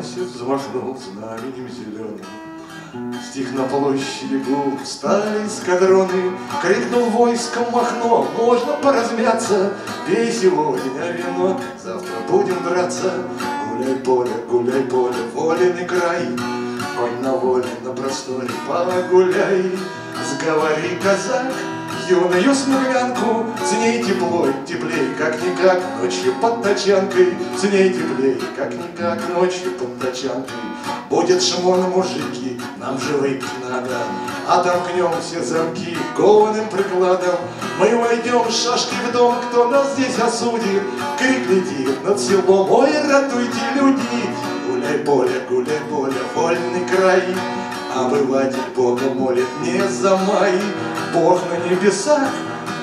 мое сердце взмахнул знаменем зеленым. Стих на площади гул, встали эскадроны, крикнул войском Махно: можно поразмяться, пей сегодня вино, завтра будем драться. Гуляй-поле, гуляй-поле, волен и край, ой, на воле, на просторе погуляй. Сговори, казак, юную смолянку, с ней тепло, теплей, как-никак, ночью под тачанкой, с ней теплей, как-никак, ночью под тачанкой. Будет шмон, мужики, нам же выйти надо, отомкнем все замки кованым прикладом. Мы войдем с шашки в дом, кто нас здесь осудит, крик летит над селом: ой, ратуйте, люди! Гуляй-поле, гуляй-поле, вольный край, обыватель Бога молит не за май. Бог на небесах,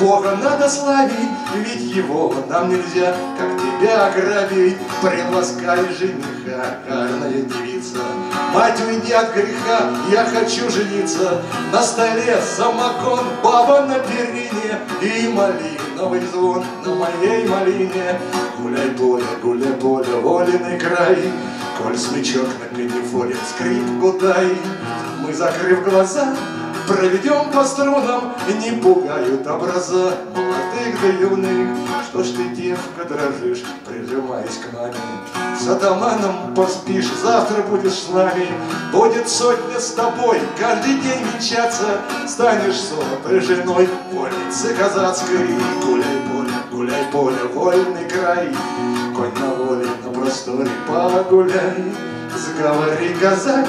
Бога надо славить, ведь его нам нельзя, как тебя, ограбить. Приласкай жениха, карная девица, мать, уйди от греха, я хочу жениться. На столе самогон, баба на перине и малиновый звон на моей малине. Гуляй-поле, гуляй-поле, волен и край, коль смычок на канифоре скрипку дай. Мы, закрыв глаза, проведем по струнам, не пугают образа молодых да юных. Что ж ты, девка, дрожишь, прижимаясь к нами? За атаманом поспишь, завтра будешь с нами. Будет сотня с тобой, каждый день венчаться, станешь сотой женой вольницы казацкой. Гуляй-поле, гуляй-поле, вольный край, конь на воле, на просторе погуляй. Заговори, казак,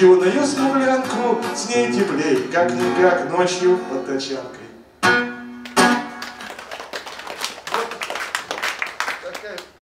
юную смуглянку, с ней теплей, как-никак, ночью под тачанкой.